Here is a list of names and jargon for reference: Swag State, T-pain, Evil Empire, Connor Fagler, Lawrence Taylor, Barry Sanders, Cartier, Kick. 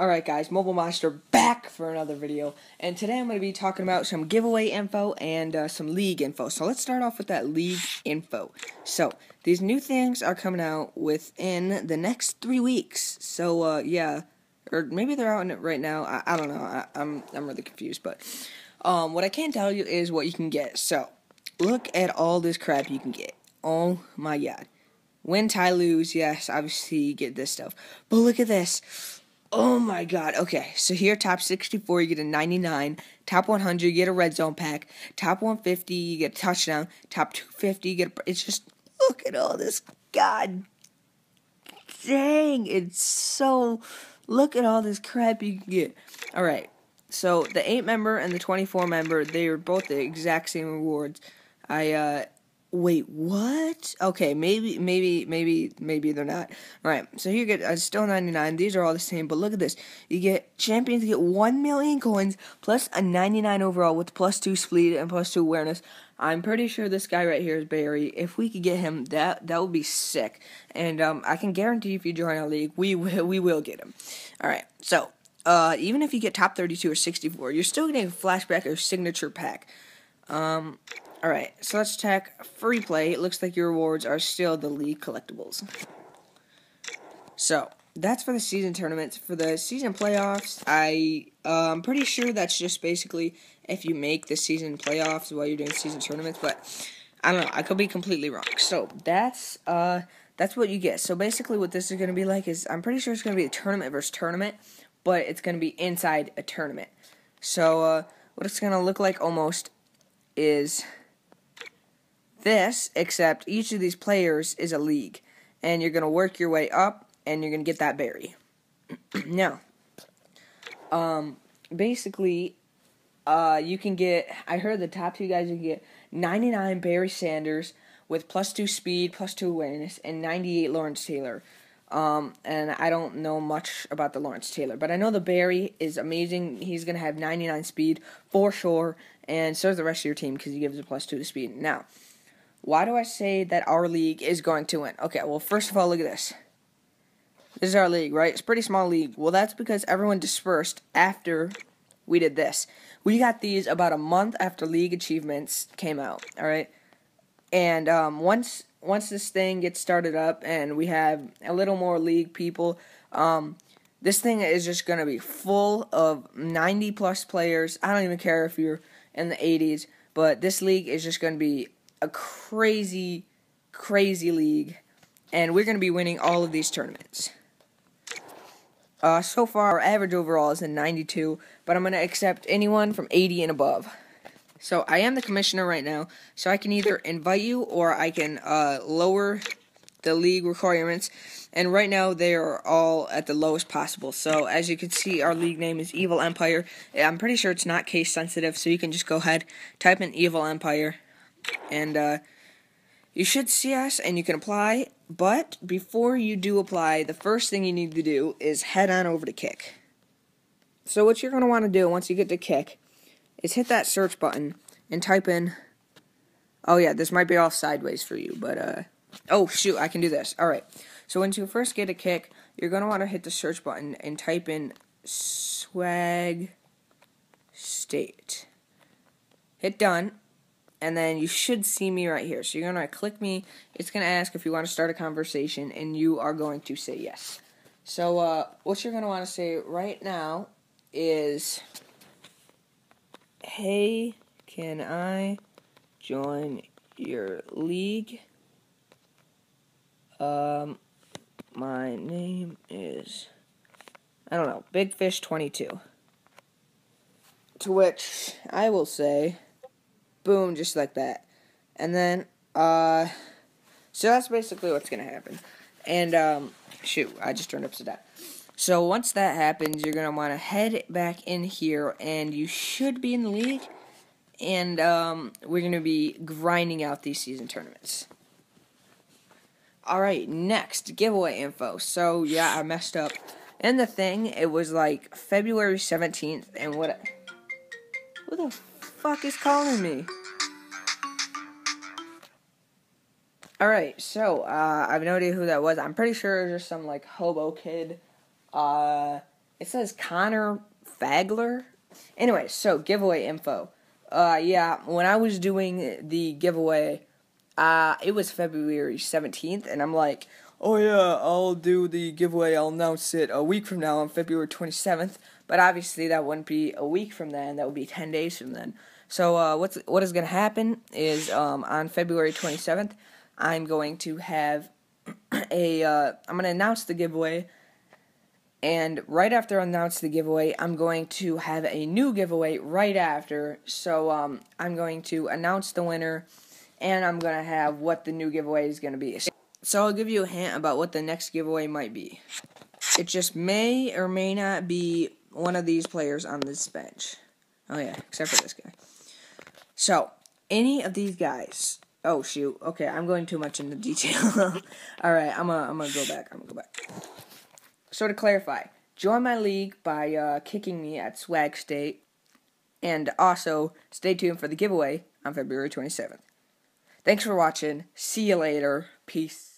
Alright guys, Mobile Monster back for another video, and today I'm going to be talking about some giveaway info and some league info. So let's start off with that league info. So, these new things are coming out within the next 3 weeks, so yeah, or maybe they're out in it right now, I don't know, I'm really confused, but what I can tell you is what you can get. So, look at all this crap you can get, oh my god. Win, tie, lose, yes, obviously you get this stuff, but look at this. Oh my god, okay, so here, top 64, you get a 99, top 100, you get a red zone pack, top 150, you get a touchdown, top 250, you get a, it's just, look at all this, god dang, it's so, look at all this crap you can get. Alright, so the 8-member and the 24-member, they were both the exact same rewards. Wait, what? Okay, maybe they're not. Alright, so you get, still 99, these are all the same, but look at this. You get, champions get 1 million coins, plus a 99 overall with plus 2 speed and plus 2 awareness. I'm pretty sure this guy right here is Barry. If we could get him, that would be sick. And, I can guarantee if you join our league, we will get him. Alright, so, even if you get top 32 or 64, you're still getting a flashback or signature pack. Alright, so let's check free play. It looks like your rewards are still the league collectibles. So, that's for the season tournaments. For the season playoffs, I'm pretty sure that's just basically if you make the season playoffs while you're doing season tournaments, but I don't know, I could be completely wrong. So, that's what you get. So, basically what this is going to be like is, I'm pretty sure it's going to be a tournament versus tournament, but it's going to be inside a tournament. So, what it's going to look like almost is this, except each of these players is a league, and you're going to work your way up, and you're going to get that Barry. Now, basically, you can get, I heard the top 2 guys, you can get 99 Barry Sanders with plus 2 speed, plus 2 awareness, and 98 Lawrence Taylor. And I don't know much about the Lawrence Taylor, but I know the Barry is amazing. He's going to have 99 speed for sure, and so is the rest of your team because he gives a plus 2 to speed. Now, why do I say that our league is going to win? Okay, well, first of all, look at this. This is our league, right? It's a pretty small league. Well, that's because everyone dispersed after we did this. We got these about a month after league achievements came out, all right? And once this thing gets started up and we have a little more league people, this thing is just going to be full of 90-plus players. I don't even care if you're in the 80s, but this league is just going to be a crazy, crazy league, and we're going to be winning all of these tournaments. So far, our average overall is in 92, but I'm going to accept anyone from 80 and above. So, I am the commissioner right now, so I can either invite you or I can lower the league requirements. And right now, they are all at the lowest possible. So, as you can see, our league name is Evil Empire. I'm pretty sure it's not case sensitive, so you can just go ahead, type in Evil Empire, and you should see us and you can apply. But before you do apply, the first thing you need to do is head on over to Kick. So, what you're going to want to do once you get to Kick is hit that search button and type in, oh yeah, this might be all sideways for you, but, oh shoot, I can do this, alright. So once you first get a Kick, you're going to want to hit the search button and type in Swag State. Hit done, and then you should see me right here. So you're going to click me, it's going to ask if you want to start a conversation, and you are going to say yes. So, what you're going to want to say right now is, hey, can I join your league? My name is, I don't know, Big Fish 22. To which I will say, boom, just like that. And then, so that's basically what's going to happen. And, shoot, I just turned upside down. So once that happens, you're going to want to head back in here, and you should be in the league, and we're going to be grinding out these season tournaments. Alright, next, giveaway info. So, yeah, I messed up. And the thing, it was like February 17th, and what? Who the fuck is calling me? Alright, so, I have no idea who that was. I'm pretty sure it was just some, like, hobo kid. It says Connor Fagler. Anyway, so giveaway info. Yeah, when I was doing the giveaway, it was February 17th, and I'm like, oh yeah, I'll do the giveaway, I'll announce it a week from now on February 27th, but obviously that wouldn't be a week from then, that would be 10 days from then. So what is going to happen is on February 27th, I'm going to have I'm going to announce the giveaway, and right after I announce the giveaway, I'm going to have a new giveaway right after. So I'm going to announce the winner, and I'm going to have what the new giveaway is going to be. So I'll give you a hint about what the next giveaway might be. It just may or may not be one of these players on this bench. Oh yeah, except for this guy. So, any of these guys. Oh shoot, okay, I'm going too much into detail. Alright, I'm gonna go back. So to clarify, join my league by kicking me at Swag State, and also stay tuned for the giveaway on February 27th. Thanks for watching. See you later. Peace.